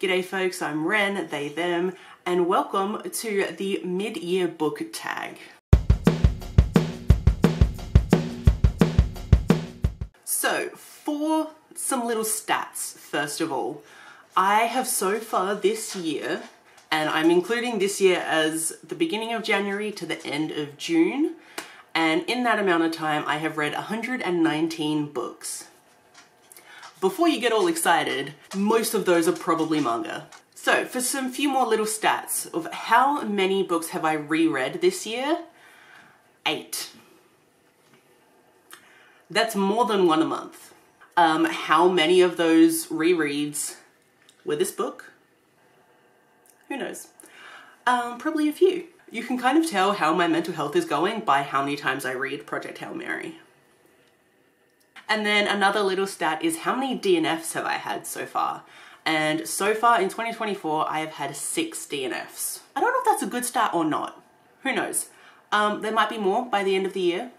G'day folks, I'm Wren, they, them, and welcome to the mid-year book tag. So, for some little stats, first of all, I have so far this year, and I'm including this year as the beginning of January to the end of June, and in that amount of time I have read 119 books. Before you get all excited, most of those are probably manga. So for some few more little stats of how many books have I reread this year? 8. That's more than one a month. How many of those rereads were this book? Who knows? Probably a few. You can kind of tell how my mental health is going by how many times I read Project Hail Mary. And then another little stat is how many DNFs have I had so far? And so far in 2024, I have had 6 DNFs. I don't know if that's a good stat or not. Who knows? There might be more by the end of the year.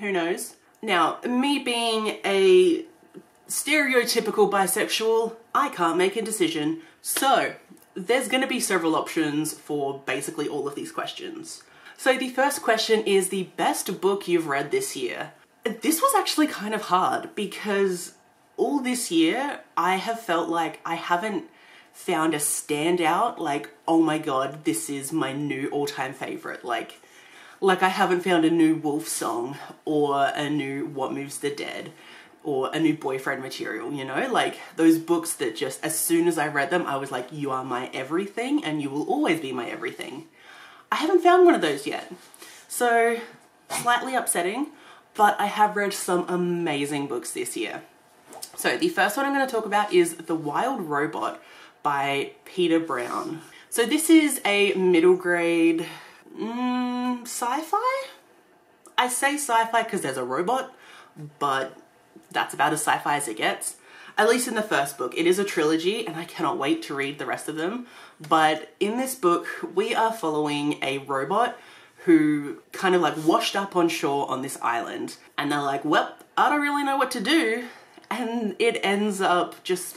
Who knows? Now, me being a stereotypical bisexual, I can't make a decision. So there's going to be several options for basically all of these questions. So the first question is the best book you've read this year. This was actually kind of hard because all this year I have felt like I haven't found a standout, like, oh my god, this is my new all-time favorite. Like I haven't found a new Wolf Song or a new What Moves the Dead or a new Boyfriend Material, you know? Like those books that just as soon as I read them, I was like, you are my everything and you will always be my everything. I haven't found one of those yet. So slightly upsetting. But I have read some amazing books this year. So the first one I'm going to talk about is The Wild Robot by Peter Brown. So this is a middle grade sci-fi? I say sci-fi because there's a robot, but that's about as sci-fi as it gets. At least in the first book. It is a trilogy and I cannot wait to read the rest of them. But in this book, we are following a robot who kind of like washed up on shore on this island, and they're like, well, I don't really know what to do, and it ends up just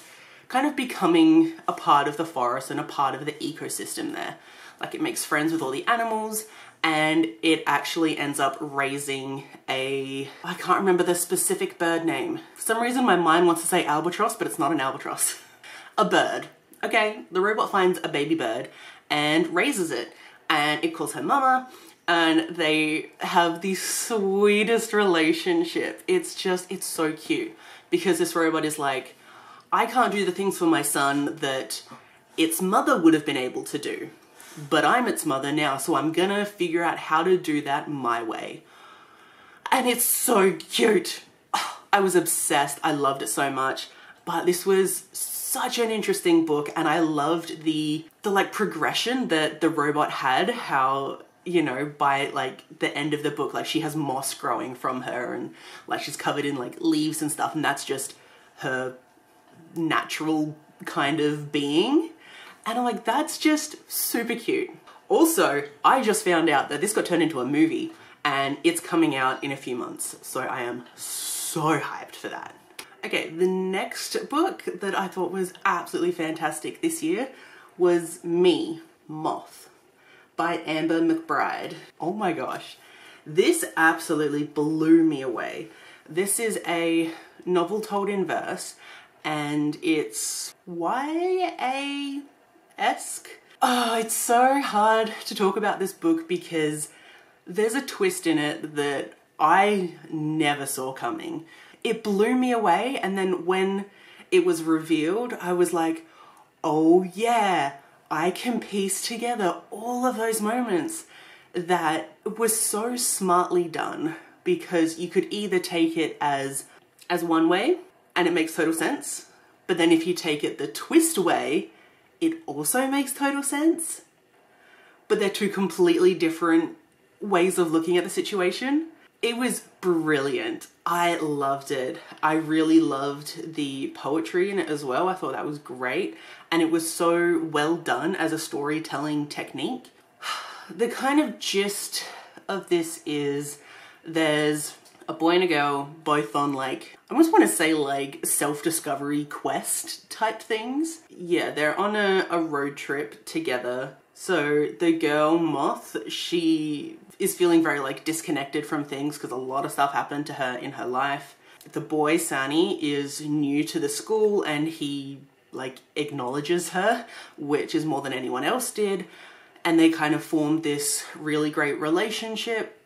kind of becoming a part of the forest and a part of the ecosystem there. Like it makes friends with all the animals, and it actually ends up raising a, I can't remember the specific bird name. For some reason my mind wants to say albatross, but it's not an albatross. A bird. Okay, the robot finds a baby bird and raises it, and it calls her mama, and they have the sweetest relationship. It's just, it's so cute because this robot is like, I can't do the things for my son that its mother would have been able to do, but I'm its mother now, so I'm gonna figure out how to do that my way. And it's so cute. I was obsessed. I loved it so much, but this was such an interesting book, and I loved the like progression that the robot had, how, you know, by like the end of the book, like she has moss growing from her and like she's covered in like leaves and stuff, and that's just her natural kind of being. And I'm like, that's just super cute. Also, I just found out that this got turned into a movie and it's coming out in a few months. So I am so hyped for that. Okay, the next book that I thought was absolutely fantastic this year was Me, Moth by Amber McBride. Oh my gosh, this absolutely blew me away. This is a novel told in verse, and it's YA-esque. Oh, it's so hard to talk about this book because there's a twist in it that I never saw coming. It blew me away, and then when it was revealed, I was like, oh yeah, I can piece together all of those moments that were so smartly done, because you could either take it as one way and it makes total sense, but then if you take it the twist way, it also makes total sense, but they're two completely different ways of looking at the situation. It was brilliant. I loved it. I really loved the poetry in it as well. I thought that was great. And it was so well done as a storytelling technique. The kind of gist of this is there's a boy and a girl, both on like, I almost want to say like self-discovery quest type things. Yeah, they're on a road trip together. So the girl, Moth, she is feeling very like disconnected from things because a lot of stuff happened to her in her life. The boy, Sani, is new to the school and he like acknowledges her, which is more than anyone else did. And they kind of formed this really great relationship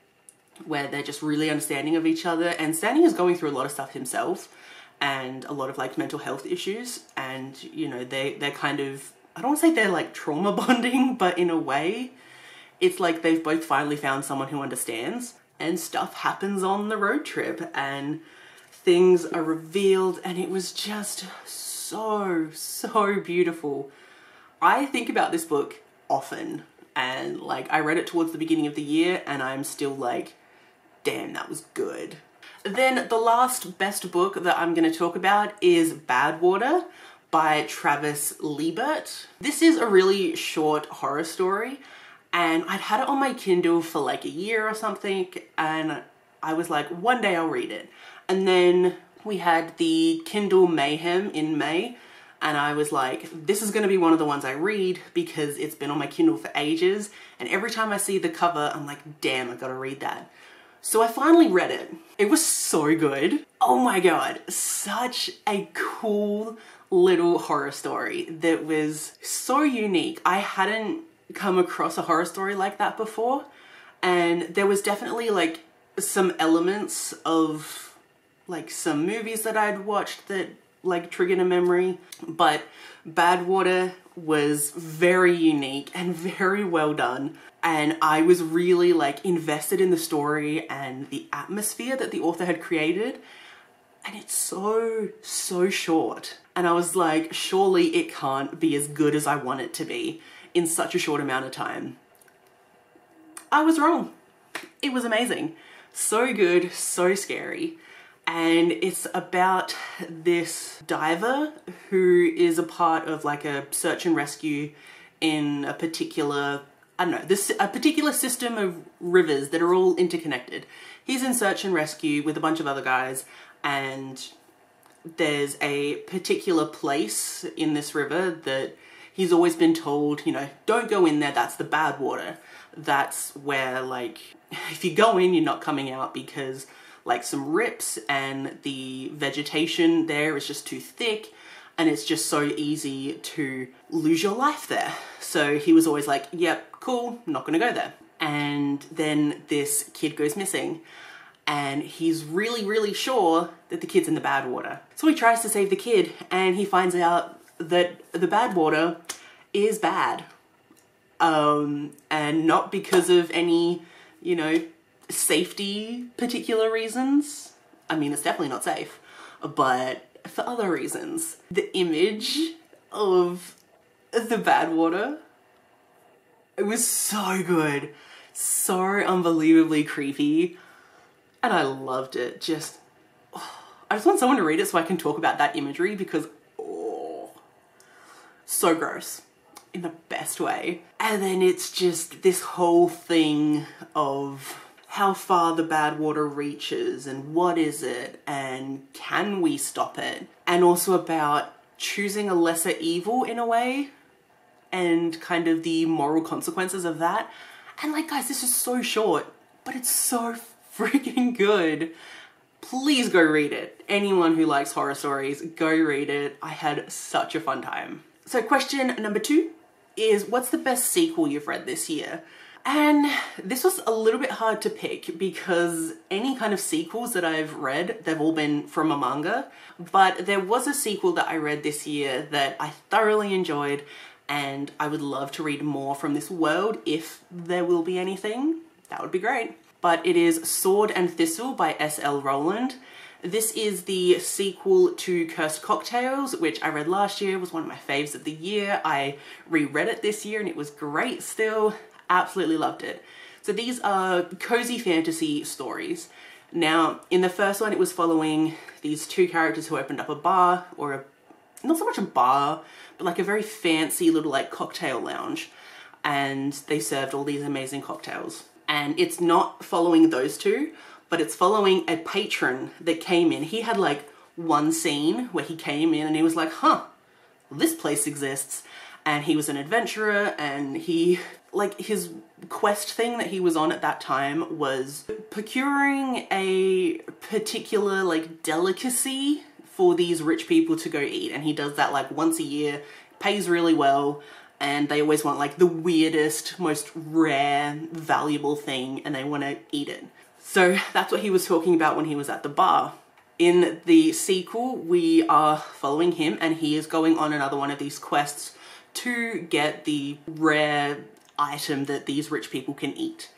where they're just really understanding of each other. And Sani is going through a lot of stuff himself and a lot of like mental health issues. And, you know, they're kind of, I don't want to say they're like trauma bonding, but in a way, it's like they've both finally found someone who understands, and stuff happens on the road trip and things are revealed. And it was just so beautiful. I think about this book often, and like I read it towards the beginning of the year and I'm still like, damn, that was good. Then the last best book that I'm going to talk about is Bad Water by Travis Liebert. This is a really short horror story and I'd had it on my Kindle for like a year or something, and I was like, one day I'll read it. And then we had the Kindle Mayhem in May, and I was like, this is going to be one of the ones I read because it's been on my Kindle for ages. And every time I see the cover, I'm like, damn, I gotta read that. So I finally read it. It was so good. Oh my God, such a cool little horror story that was so unique. I hadn't come across a horror story like that before. And there was definitely like some elements of like some movies that I'd watched that like triggered a memory, but Bad Water was very unique and very well done. And I was really like invested in the story and the atmosphere that the author had created. And it's so short. And I was like, surely it can't be as good as I want it to be in such a short amount of time. I was wrong. It was amazing. So good, so scary. And it's about this diver who is a part of like a search and rescue in a particular, I don't know, a particular system of rivers that are all interconnected. He's in search and rescue with a bunch of other guys, and there's a particular place in this river that he's always been told, you know, don't go in there, that's the bad water. That's where like, if you go in, you're not coming out because like some rips and the vegetation there is just too thick and it's just so easy to lose your life there. So he was always like, yep, cool, not gonna go there. And then this kid goes missing and he's really sure that the kid's in the bad water. So he tries to save the kid and he finds out that the bad water is bad. And not because of any, you know, safety particular reasons. I mean, it's definitely not safe, but for other reasons. The image of the bad water, it was so good, so unbelievably creepy, and I loved it. Just, oh, I just want someone to read it so I can talk about that imagery because, oh, so gross in the best way. And then it's just this whole thing of how far the bad water reaches and what is it and can we stop it? And also about choosing a lesser evil in a way and kind of the moral consequences of that. And like, guys, this is so short, but it's so freaking good. Please go read it. Anyone who likes horror stories, go read it. I had such a fun time. So question number 2 is, what's the best sequel you've read this year? And this was a little bit hard to pick because any kind of sequels that I've read, they've all been from a manga, but there was a sequel that I read this year that I thoroughly enjoyed and I would love to read more from this world if there will be anything. That would be great. But it is Sword and Thistle by S. L. Rowland. This is the sequel to Cursed Cocktails, which I read last year, was one of my faves of the year. I reread it this year and it was great still. Absolutely loved it. So these are cozy fantasy stories. Now, in the first one, it was following these two characters who opened up a bar, or not so much a bar, but like a very fancy little like cocktail lounge. And they served all these amazing cocktails. And it's not following those two, but it's following a patron that came in. He had like one scene where he came in and he was like, huh, this place exists. And he was an adventurer, and he, like, his quest thing that he was on at that time was procuring a particular, like, delicacy for these rich people to go eat. And he does that, like, once a year, pays really well, and they always want, like, the weirdest, most rare, valuable thing, and they want to eat it. So that's what he was talking about when he was at the bar. In the sequel, we are following him, and he is going on another one of these quests to get the rare item that these rich people can eat.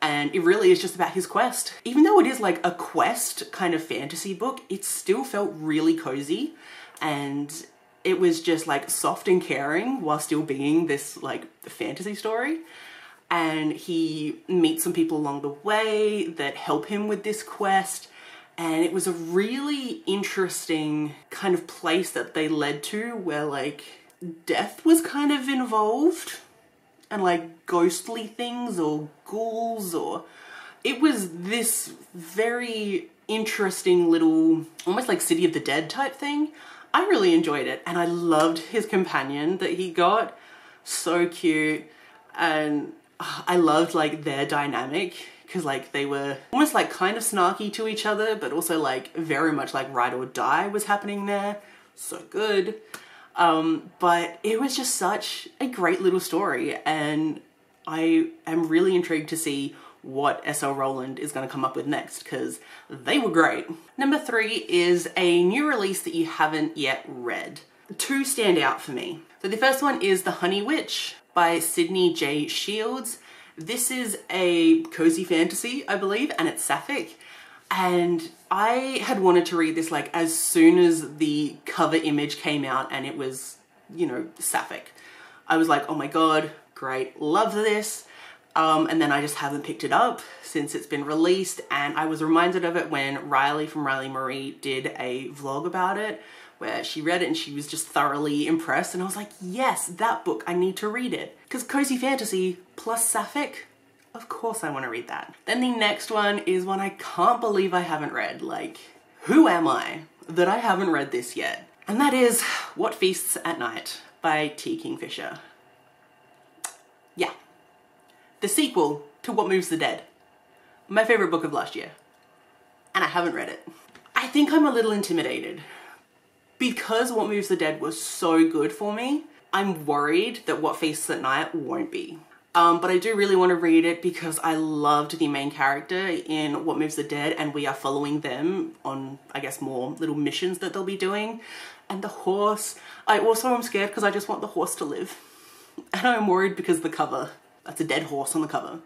And it really is just about his quest. Even though it is like a quest kind of fantasy book, it still felt really cozy, and it was just like soft and caring while still being this like fantasy story. And he meets some people along the way that help him with this quest. And it was a really interesting kind of place that they led to, where like death was kind of involved, and like ghostly things or ghouls, or it was this very interesting little almost like City of the Dead type thing. I really enjoyed it, and I loved his companion that he got, so cute, and I loved like their dynamic, because like they were almost like kind of snarky to each other, but also like very much like ride or die was happening there. So good. But it was just such a great little story, and I am really intrigued to see what S. L. Rowland is going to come up with next, because they were great. Number three is a new release that you haven't yet read. Two stand out for me. So the first one is The Honey Witch by Sydney J. Shields. This is a cozy fantasy, I believe, and it's sapphic. And I had wanted to read this like as soon as the cover image came out and it was, you know, sapphic. I was like, oh my god, great, love this. And then I just haven't picked it up since it's been released, and I was reminded of it when Riley from Riley Marie did a vlog about it, where she read it and she was just thoroughly impressed, and I was like, yes, that book, I need to read it. Because cozy fantasy plus sapphic, of course I want to read that. Then the next one is one I can't believe I haven't read. Like, who am I that I haven't read this yet? And that is What Feasts at Night by T. Kingfisher. Yeah. The sequel to What Moves the Dead. My favorite book of last year. And I haven't read it. I think I'm a little intimidated, because What Moves the Dead was so good for me. I'm worried that What Feasts at Night won't be. But I do really want to read it, because I loved the main character in What Moves the Dead, and we are following them on, I guess, more little missions that they'll be doing. And the horse. I also am scared because I just want the horse to live. And I'm worried because the cover. That's a dead horse on the cover.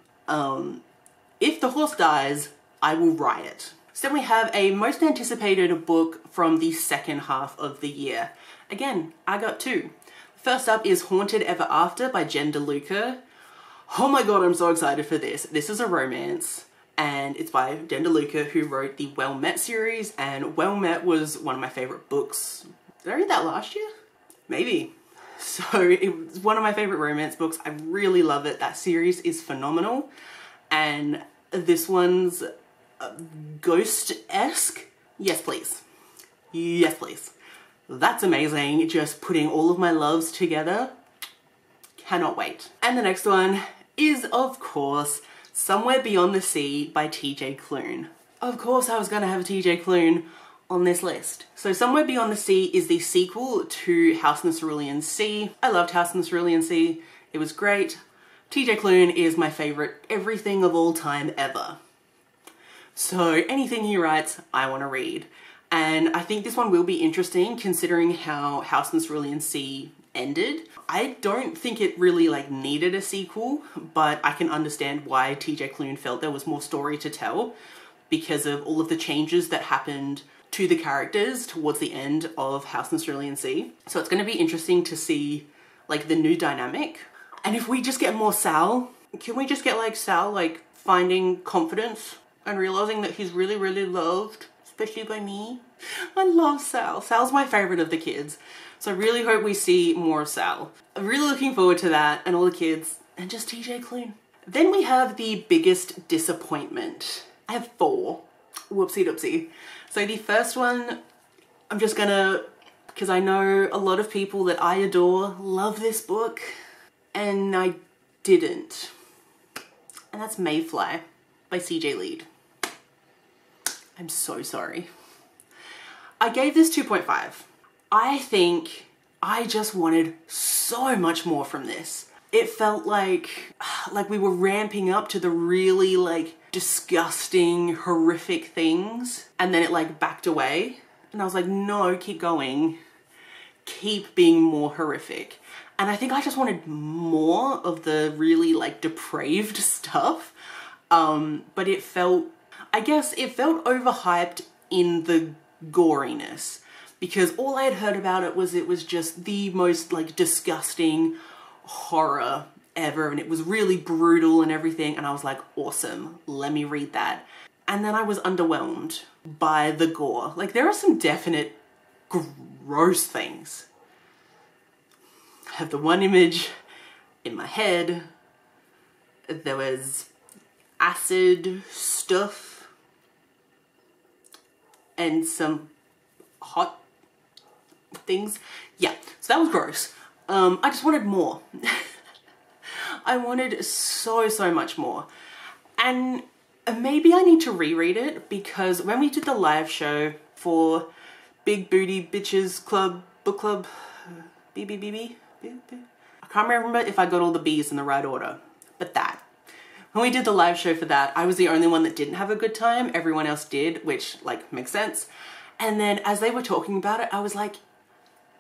If the horse dies, I will riot. So we have a most anticipated book from the second half of the year. Again, I got two. First up is Haunted Ever After by Jen DeLuca. Oh my god, I'm so excited for this. This is a romance, and it's by Jen DeLuca, who wrote the Well Met series, and Well Met was one of my favorite books. Did I read that last year? Maybe. So it was one of my favorite romance books. I really love it. That series is phenomenal, and this one's ghost-esque. Yes, please. Yes, please. That's amazing. Just putting all of my loves together. Cannot wait. And the next one is, of course, Somewhere Beyond the Sea by TJ Klune. Of course I was gonna have a TJ Klune on this list. So Somewhere Beyond the Sea is the sequel to House in the Cerulean Sea. I loved House in the Cerulean Sea. It was great. TJ Klune is my favorite everything of all time ever. So anything he writes, I wanna read. And I think this one will be interesting, considering how House in the Cerulean Sea ended. I don't think it really like needed a sequel, but I can understand why TJ Klune felt there was more story to tell, because of all of the changes that happened to the characters towards the end of House in the Cerulean Sea. So it's going to be interesting to see like the new dynamic. And if we just get more Sal, can we just get like Sal like finding confidence and realizing that he's really, really loved, especially by me? I love Sal. Sal's my favorite of the kids. So I really hope we see more of Sal. I'm really looking forward to that, and all the kids, and just TJ Klune. Then we have the biggest disappointment. I have four. Whoopsie doopsie. So the first one, I'm just gonna, because I know a lot of people that I adore love this book, and I didn't. And that's Mayfly by C.J. Lead. I'm so sorry. I gave this 2.5. I think I just wanted so much more from this. It felt like we were ramping up to the really disgusting, horrific things, and then it backed away. And I was like, no, keep going. Keep being more horrific. And I think I just wanted more of the really depraved stuff. But it felt, I guess it felt overhyped in the goriness, because all I had heard about it was just the most disgusting horror ever, and it was really brutal and everything, and I was like, awesome, let me read that. And then I was underwhelmed by the gore. There are some definite gross things. I have the one image in my head. There was acid stuff and some hot things. Yeah, so that was gross. I just wanted more. I wanted so much more. And maybe I need to reread it, because when we did the live show for Big Booty Bitches Club Book Club, I can't remember if I got all the B's in the right order, but that. When we did the live show for that, I was the only one that didn't have a good time. Everyone else did, which makes sense. And then as they were talking about it, I was like,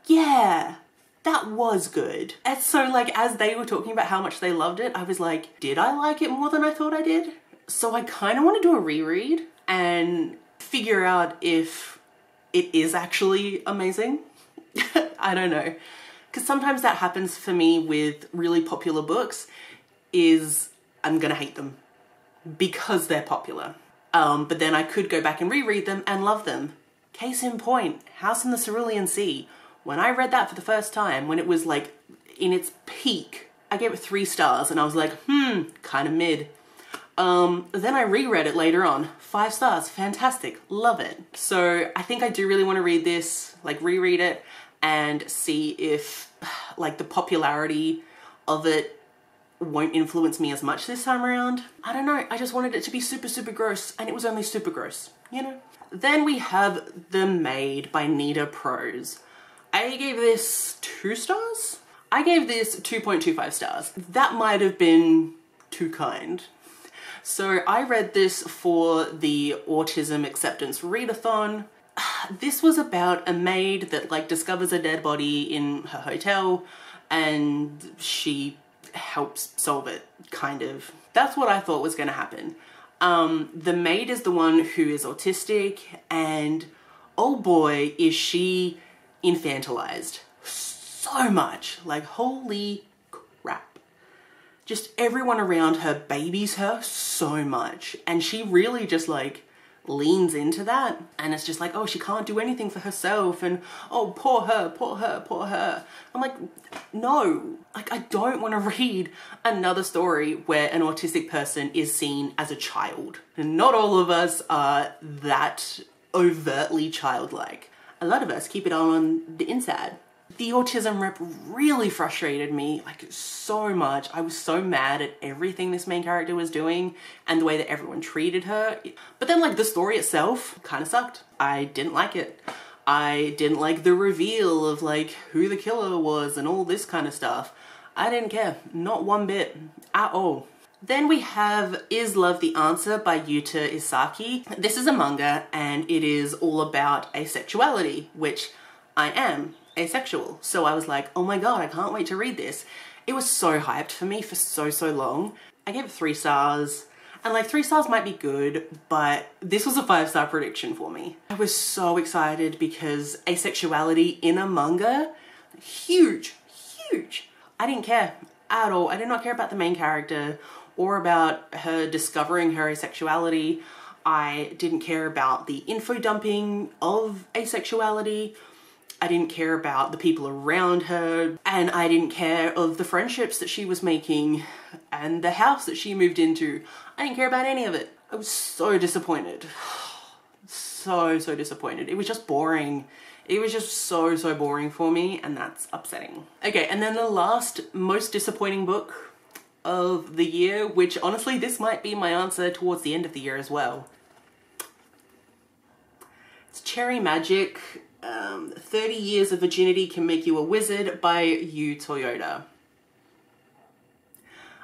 yeah, that was good. And so as they were talking about how much they loved it, I was like, did I like it more than I thought I did? So I kind of want to do a reread and figure out if it is actually amazing. I don't know. Because sometimes that happens for me with really popular books, is I'm gonna hate them because they're popular. But then I could go back and reread them and love them. Case in point, House in the Cerulean Sea. When I read that for the first time, when it was in its peak, I gave it 3 stars and I was like, kind of mid. Then I reread it later on, 5 stars, fantastic, love it. So I think I do really want to read this, reread it and see if the popularity of it won't influence me as much this time around. I don't know, I just wanted it to be super gross, and it was only super gross, you know? Then we have The Maid by Nita Prose. I gave this 2 stars? I gave this 2.25 stars. That might have been too kind. So I read this for the Autism Acceptance Readathon. This was about a maid that discovers a dead body in her hotel and she helps solve it, kind of. That's what I thought was gonna happen. The maid is the one who is autistic, and oh boy is she infantilized so much. Holy crap. Just everyone around her babies her so much, and she really just leans into that, and it's just oh, she can't do anything for herself, and oh, poor her. I'm like, no, I don't want to read another story where an autistic person is seen as a child. And not all of us are that overtly childlike. A lot of us keep it on the inside. The autism rep really frustrated me, so much. I was so mad at everything this main character was doing and the way that everyone treated her. But then the story itself kind of sucked. I didn't like it. I didn't like the reveal of who the killer was and all this kind of stuff. I didn't care, not one bit at all. Then we have Is Love the Answer by Yuta Isaki. This is a manga and it is all about asexuality, which I am. Asexual. So I was like, oh my god, I can't wait to read this. It was so hyped for me for so long. I gave it 3 stars, and 3 stars might be good, but this was a 5-star prediction for me. I was so excited because asexuality in a manga, huge. I didn't care at all. I did not care about the main character or about her discovering her asexuality. I didn't care about the info dumping of asexuality. I didn't care about the people around her, and I didn't care of the friendships that she was making and the house that she moved into. I didn't care about any of it. I was so disappointed. So disappointed. It was just boring. It was just so boring for me, and that's upsetting. Okay, and then the last most disappointing book of the year, which honestly this might be my answer towards the end of the year as well. It's Cherry Magic, 30 Years of Virginity Can Make You a Wizard by Yu Toyoda.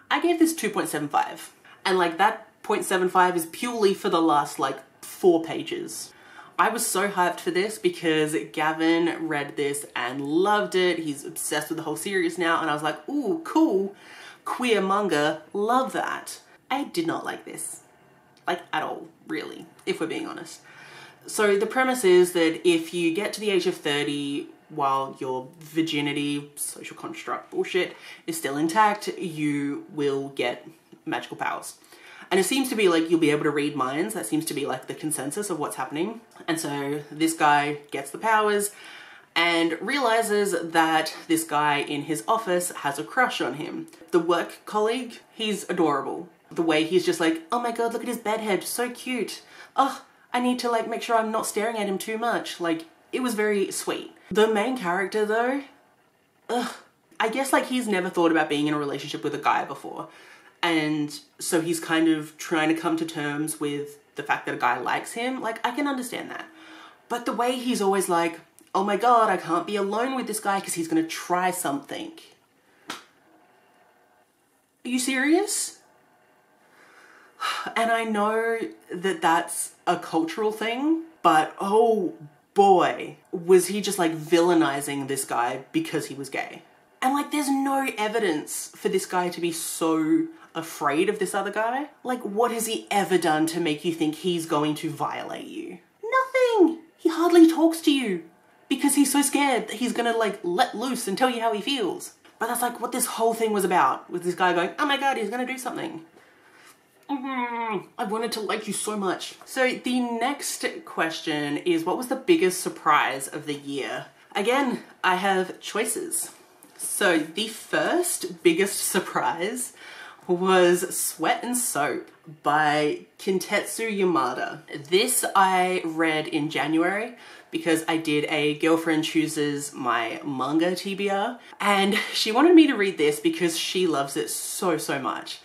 I gave this 2.75, and like that 0.75 is purely for the last like 4 pages. I was so hyped for this because Gavin read this and loved it. He's obsessed with the whole series now, and I was like, ooh, cool, queer manga, love that. I did not like this, like at all, really, if we're being honest. So the premise is that if you get to the age of 30 while your virginity, social construct bullshit, is still intact, you will get magical powers. And it seems to be like you'll be able to read minds. That seems to be like the consensus of what's happening. And so this guy gets the powers and realizes that this guy in his office has a crush on him. The work colleague, he's adorable. The way he's just like, oh my God, look at his bedhead, so cute. Oh, I need to like make sure I'm not staring at him too much. Like, it was very sweet. The main character though, ugh, I guess like he's never thought about being in a relationship with a guy before. And so he's kind of trying to come to terms with the fact that a guy likes him. Like, I can understand that. But the way he's always like, oh my God, I can't be alone with this guy because he's gonna try something. Are you serious? And I know that that's a cultural thing, but oh boy, was he just like villainizing this guy because he was gay. And like, there's no evidence for this guy to be so afraid of this other guy. Like, what has he ever done to make you think he's going to violate you? Nothing. He hardly talks to you because he's so scared that he's gonna like let loose and tell you how he feels. But that's like what this whole thing was about, with this guy going, oh my God, he's gonna do something. I wanted to like you so much. So the next question is, what was the biggest surprise of the year? Again, I have choices. So the first biggest surprise was Sweat and Soap by Kintetsu Yamada. This I read in January because I did a Girlfriend Chooses My Manga TBR, and she wanted me to read this because she loves it so much.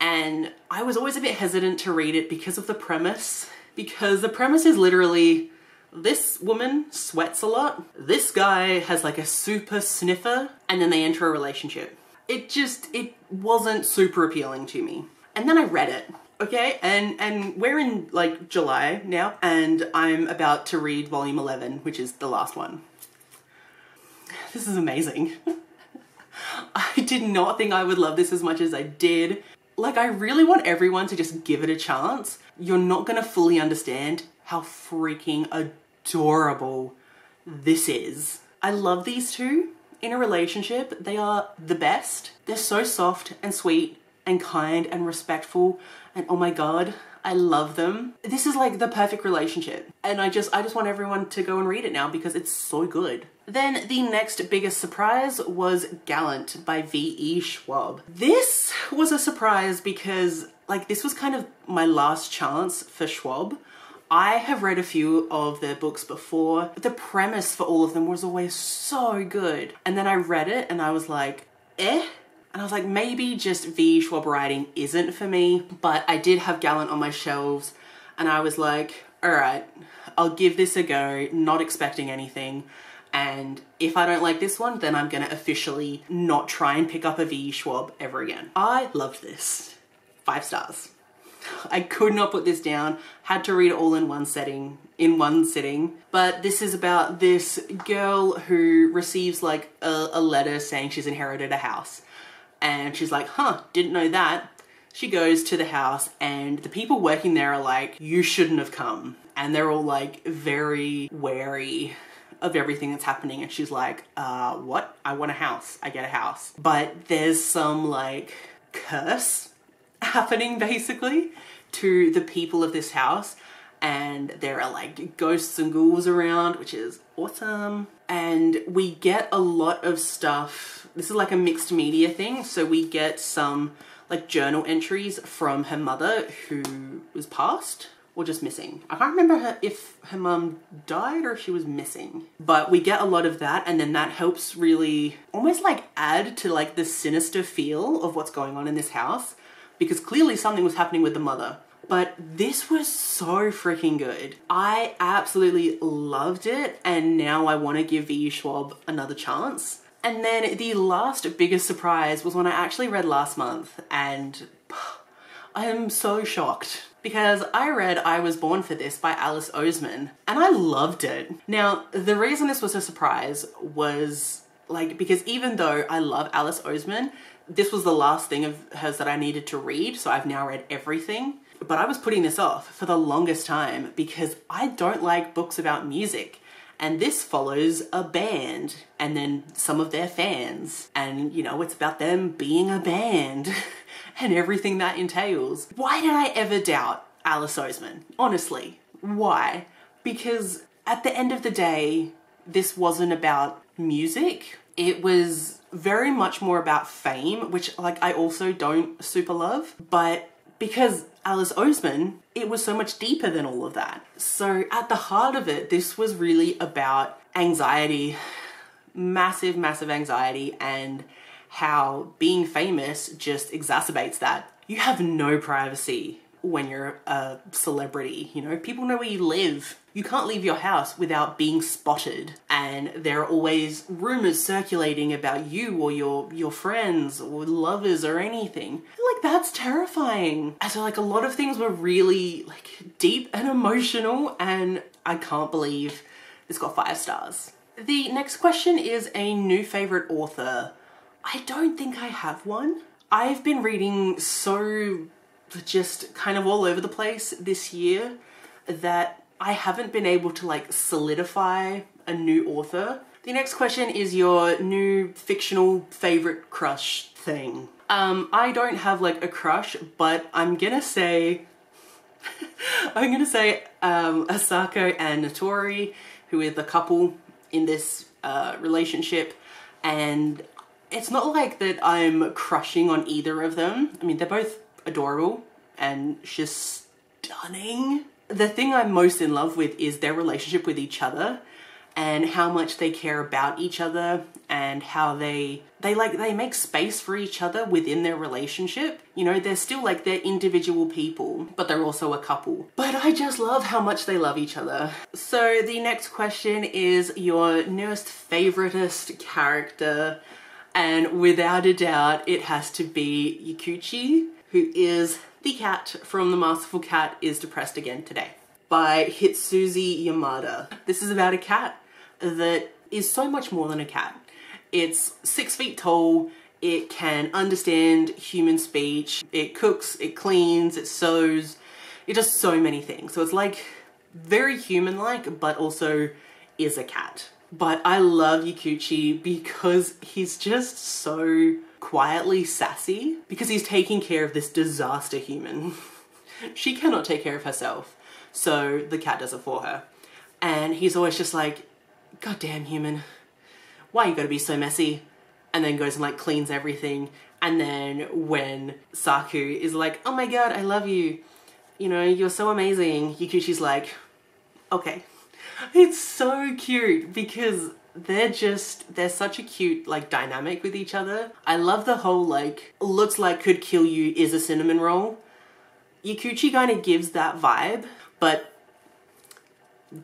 And I was always a bit hesitant to read it because of the premise, because the premise is literally this woman sweats a lot, this guy has like a super sniffer, and then they enter a relationship. It wasn't super appealing to me. And then I read it, okay? And we're in like July now, and I'm about to read volume 11, which is the last one. This is amazing. I did not think I would love this as much as I did. Like, I really want everyone to just give it a chance. You're not gonna fully understand how freaking adorable this is. I love these two in a relationship. They are the best. They're so soft and sweet and kind and respectful, and oh my God, I love them. This is like the perfect relationship, and I just want everyone to go and read it now because it's so good. Then the next biggest surprise was Gallant by V.E. Schwab. This was a surprise because like this was kind of my last chance for Schwab. I have read a few of their books before. The premise for all of them was always so good. And then I read it and I was like, eh? And I was like, maybe just V.E. Schwab writing isn't for me. But I did have Gallant on my shelves and I was like, all right, I'll give this a go, not expecting anything. And if I don't like this one, then I'm gonna officially not try and pick up a V.E. Schwab ever again. I loved this. 5 stars. I could not put this down, had to read it all in one sitting. But this is about this girl who receives like a letter saying she's inherited a house. And she's like, huh, didn't know that. She goes to the house and the people working there are like, you shouldn't have come. And they're all like very wary of everything that's happening. And she's like, what? I want a house, I get a house. But there's some like curse happening basically to the people of this house, and there are like ghosts and ghouls around, which is awesome. and we get a lot of stuff. This is like a mixed media thing, so we get some like journal entries from her mother who was passed or just missing. I can't remember if her mum died or if she was missing, but we get a lot of that, and then that helps really almost like add to like the sinister feel of what's going on in this house, because clearly something was happening with the mother. But this was so freaking good. I absolutely loved it, and now I want to give V.E. Schwab another chance. And then the last biggest surprise was one I actually read last month, and I am so shocked, because I read I Was Born for This by Alice Oseman, and I loved it. Now, the reason this was a surprise was like, because even though I love Alice Oseman, this was the last thing of hers that I needed to read, so I've now read everything. But I was putting this off for the longest time because I don't like books about music. And this follows a band and then some of their fans. And you know, it's about them being a band and everything that entails. Why did I ever doubt Alice Oseman? Honestly, why? Because at the end of the day, this wasn't about music. It was very much more about fame, which like I also don't super love, but because Alice Oseman, it was so much deeper than all of that. So at the heart of it, this was really about anxiety, massive, massive anxiety, and how being famous just exacerbates that. You have no privacy when you're a celebrity, you know, people know where you live. You can't leave your house without being spotted, and there are always rumors circulating about you or your friends or lovers or anything. Like, that's terrifying. And so like a lot of things were really like deep and emotional, and I can't believe this got 5 stars. The next question is a new favorite author. I don't think I have one. I've been reading so just kind of all over the place this year that I haven't been able to like solidify a new author. The next question is your new fictional favorite crush thing. I don't have like a crush, but I'm gonna say, Asako and Natori, who are the couple in this relationship. And it's not like that I'm crushing on either of them. I mean, they're both adorable and just stunning. The thing I'm most in love with is their relationship with each other and how much they care about each other and how they make space for each other within their relationship. You know, they're still like they're individual people, but they're also a couple. But I just love how much they love each other. So the next question is your newest favoritist character, and without a doubt it has to be Yukichi, who is the cat from The Masterful Cat Is Depressed Again Today by Hitsuzi Yamada. This is about a cat that is so much more than a cat. It's 6 feet tall, it can understand human speech, it cooks, it cleans, it sews, it does so many things. So it's like very human-like, but also is a cat. But I love Yukichi because he's just so quietly sassy, because he's taking care of this disaster human. She cannot take care of herself, so the cat does it for her. And he's always just like, goddamn human, why you gotta be so messy? And then goes and like cleans everything. And then when Saku is like, oh my god, I love you, you know, you're so amazing, Yukichi's like, okay. It's so cute because they're such a cute like dynamic with each other. I love the whole like, looks like could kill you is a cinnamon roll. Yukichi kind of gives that vibe, but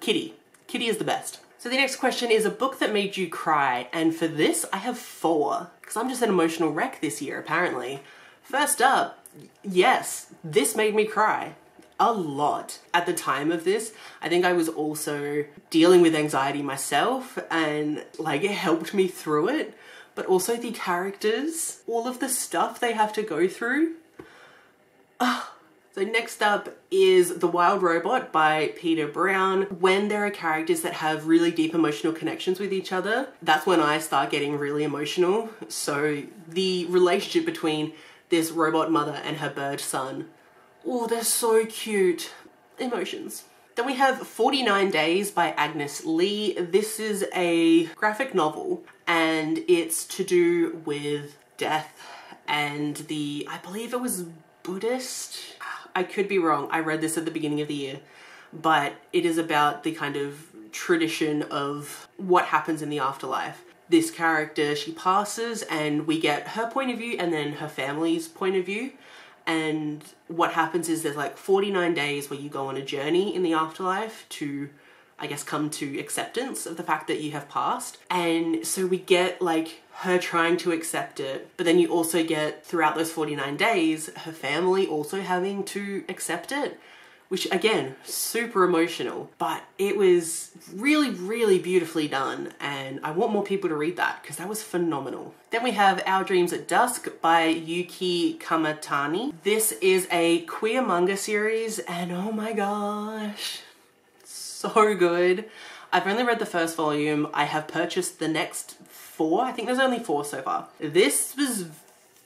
Kitty is the best. So the next question is a book that made you cry, and for this I have 4 because I'm just an emotional wreck this year apparently. First up, yes, this made me cry. A lot. At the time of this, I think I was also dealing with anxiety myself, and like it helped me through it, but also the characters, all of the stuff they have to go through. So next up is The Wild Robot by Peter Brown. When there are characters that have really deep emotional connections with each other, that's when I start getting really emotional. So the relationship between this robot mother and her bird son. Oh, they're so cute. Emotions. Then we have 49 Days by Agnes Lee. This is a graphic novel and it's to do with death and the, I believe it was Buddhist. I could be wrong. I read this at the beginning of the year, but it is about the kind of tradition of what happens in the afterlife. This character, she passes and we get her point of view and then her family's point of view. And what happens is there's like 49 days where you go on a journey in the afterlife to, I guess, come to acceptance of the fact that you have passed. And so we get like her trying to accept it, but then you also get throughout those 49 days, her family also having to accept it, which again, super emotional, but it was really, really beautifully done. And I want more people to read that because that was phenomenal. Then we have Our Dreams at Dusk by Yuki Kamitani. This is a queer manga series and oh my gosh, so good. I've only read the first volume. I have purchased the next four. I think there's only four so far. This was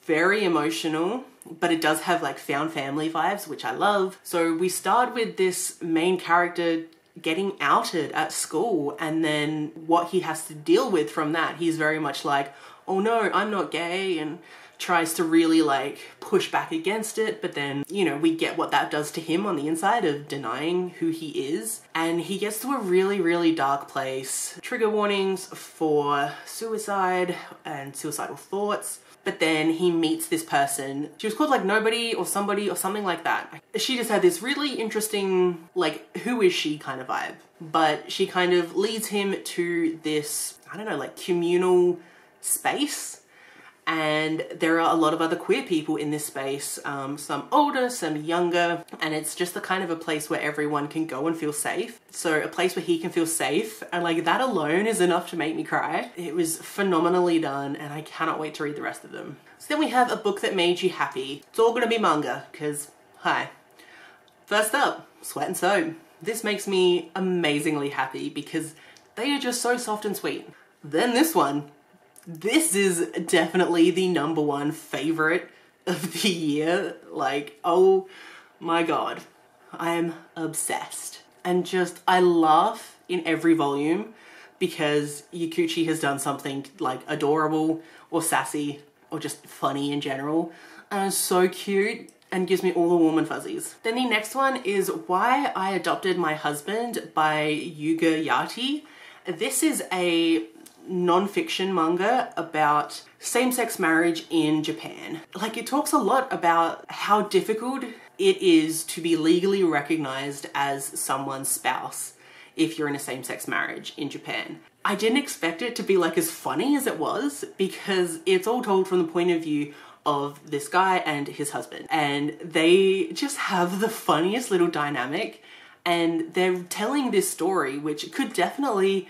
very emotional, but it does have like found family vibes, which I love. So we start with this main character getting outed at school and then what he has to deal with from that. He's very much like, oh no, I'm not gay, and tries to really like push back against it. But then, you know, we get what that does to him on the inside of denying who he is. And he gets to a really, really dark place. Trigger warnings for suicide and suicidal thoughts. But then he meets this person. She was called like Nobody or Somebody or something like that. She just had this really interesting, like, who is she kind of vibe. But she kind of leads him to this, I don't know, like communal space. And there are a lot of other queer people in this space, some older, some younger, and it's just the kind of a place where everyone can go and feel safe. So a place where he can feel safe, and like that alone is enough to make me cry. It was phenomenally done and I cannot wait to read the rest of them. So then we have A Book That Made You Happy. It's all gonna be manga, cause hi. First up, Sweat and Soap. This makes me amazingly happy because they are just so soft and sweet. Then this one. This is definitely the #1 favorite of the year. Like, oh my God, I am obsessed. And just, I laugh in every volume because Yukichi has done something like adorable or sassy or just funny in general. And it's so cute and gives me all the warm and fuzzies. Then the next one is Why I Adopted My Husband by Yuga Yati. This is a non-fiction manga about same-sex marriage in Japan. Like, it talks a lot about how difficult it is to be legally recognized as someone's spouse if you're in a same-sex marriage in Japan. I didn't expect it to be like as funny as it was because it's all told from the point of view of this guy and his husband, and they just have the funniest little dynamic, and they're telling this story which could definitely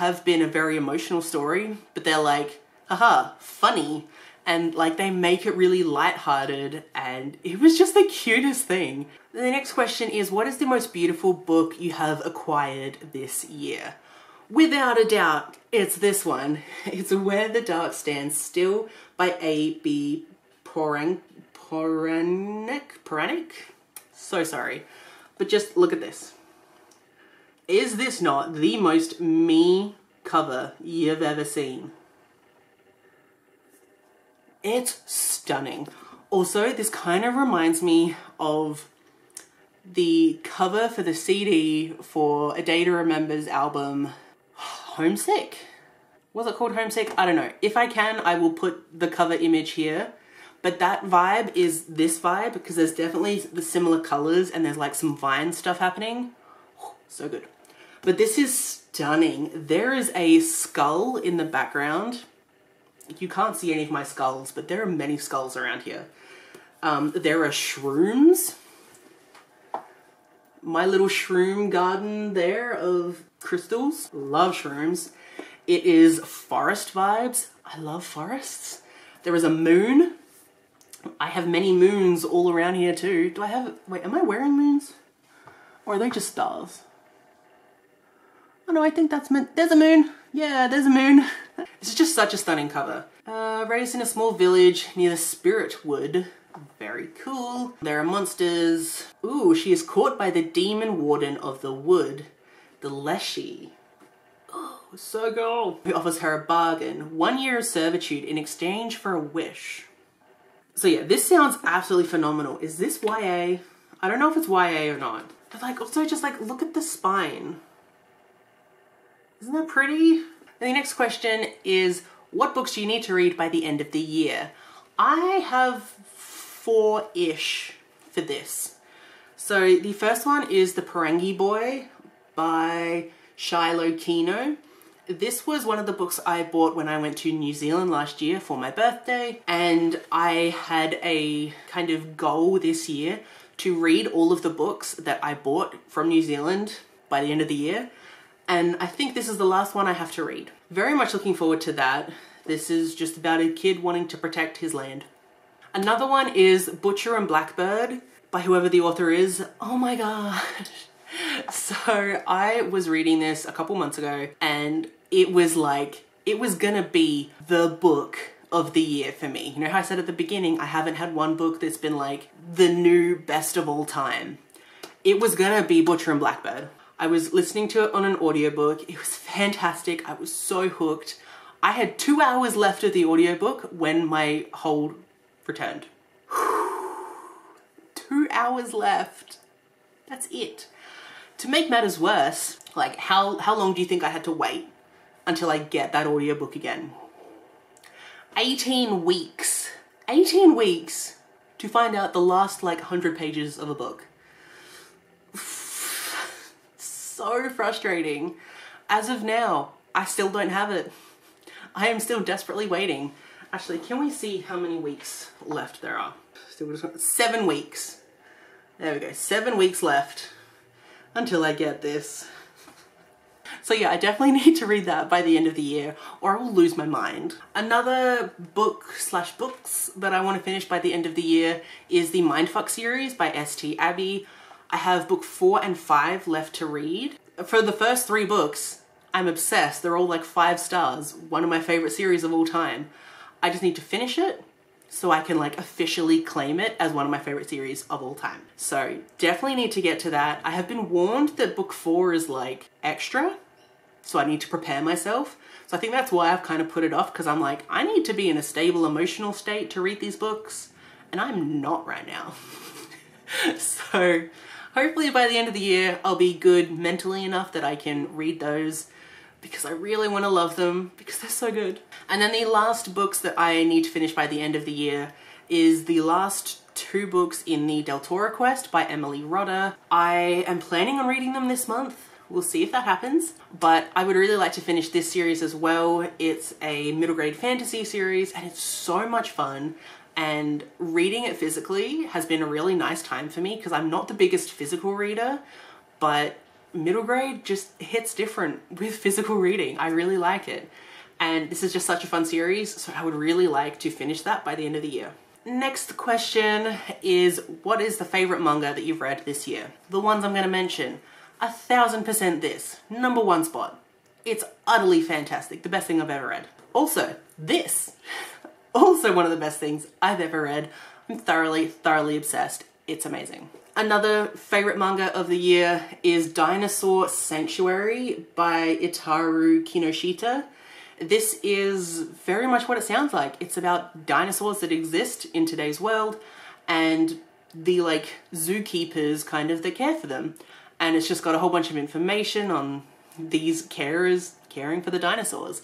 have been a very emotional story, but they're like, haha, funny. And like, they make it really lighthearted, and it was just the cutest thing. The next question is, what is the most beautiful book you have acquired this year? Without a doubt, it's this one. It's Where the Dark Stands Still by A.B. Poranek? So sorry, but just look at this. Is this not the most me cover you've ever seen? It's stunning. Also, this kind of reminds me of the cover for the CD for A Day to Remember's album, Homesick? Was it called Homesick? I don't know. If I can, I will put the cover image here. But that vibe is this vibe because there's definitely the similar colors and there's like some vine stuff happening. So good. But this is stunning. There is a skull in the background. You can't see any of my skulls, but there are many skulls around here. There are shrooms. My little shroom garden there of crystals. Love shrooms. It is forest vibes. I love forests. There is a moon. I have many moons all around here too. Do I have, wait, am I wearing moons? Or are they just stars? Oh no, I think that's meant, there's a moon. Yeah, there's a moon. This is just such a stunning cover. Raised in a small village near the Spirit Wood, Very cool. There are monsters. Ooh, she is caught by the demon warden of the wood, the Leshy. Oh, so cool. Who offers her a bargain, 1 year of servitude in exchange for a wish. So yeah, this sounds absolutely phenomenal. Is this YA? I don't know if it's YA or not. But like, also just like, look at the spine. Isn't that pretty? And the next question is, what books do you need to read by the end of the year? I have four-ish for this. So the first one is The Ferengi Boy by Shiloh Kino. This was one of the books I bought when I went to New Zealand last year for my birthday, and I had a kind of goal this year to read all of the books that I bought from New Zealand by the end of the year, and I think this is the last one I have to read. Very much looking forward to that. This is just about a kid wanting to protect his land. Another one is Butcher and Blackbird by whoever the author is. Oh my gosh. So I was reading this a couple months ago, and it was like, it was gonna be the book of the year for me. You know how I said at the beginning, I haven't had one book that's been like the new best of all time. It was gonna be Butcher and Blackbird. I was listening to it on an audiobook. It was fantastic. I was so hooked. I had 2 hours left of the audiobook when my hold returned. 2 hours left. That's it. To make matters worse, like how long do you think I had to wait until I get that audiobook again? 18 weeks. 18 weeks to find out the last like 100 pages of a book. So frustrating. As of now, I still don't have it. I am still desperately waiting. Actually, can we see how many weeks left there are? 7 weeks. There we go, 7 weeks left until I get this. So yeah, I definitely need to read that by the end of the year or I will lose my mind. Another book slash books that I want to finish by the end of the year is the Mindfuck series by S.T. Abbey. I have book 4 and 5 left to read. For the first 3 books, I'm obsessed. They're all like 5 stars. One of my favorite series of all time. I just need to finish it so I can like officially claim it as one of my favorite series of all time. So definitely need to get to that. I have been warned that book 4 is like extra, so I need to prepare myself. So I think that's why I've kind of put it off, because I'm like, I need to be in a stable emotional state to read these books, and I'm not right now. So hopefully by the end of the year, I'll be good mentally enough that I can read those, because I really want to love them because they're so good. And then the last books that I need to finish by the end of the year is the last 2 books in the Del Toro Quest by Emily Rodda. I am planning on reading them this month. We'll see if that happens, but I would really like to finish this series as well. It's a middle grade fantasy series and it's so much fun, and reading it physically has been a really nice time for me because I'm not the biggest physical reader, but middle grade just hits different with physical reading. I really like it. And this is just such a fun series, so I would really like to finish that by the end of the year. Next question is, what is the favorite manga that you've read this year? The ones I'm going to mention, 1000% this, #1 spot. It's utterly fantastic, the best thing I've ever read. Also, this, also one of the best things I've ever read. I'm thoroughly, thoroughly obsessed. It's amazing. Another favorite manga of the year is Dinosaur Sanctuary by Itaru Kinoshita. This is very much what it sounds like. It's about dinosaurs that exist in today's world and the like zookeepers kind of that care for them. And it's just got a whole bunch of information on these carers caring for the dinosaurs.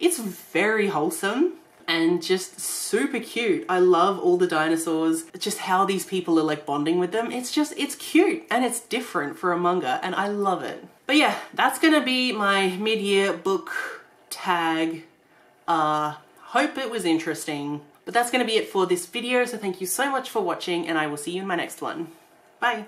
It's very wholesome and just super cute. I love all the dinosaurs, just how these people are like bonding with them. It's just, it's cute and it's different for a manga and I love it. But yeah, that's gonna be my mid-year book tag. Hope it was interesting, but that's gonna be it for this video. So thank you so much for watching and I will see you in my next one. Bye.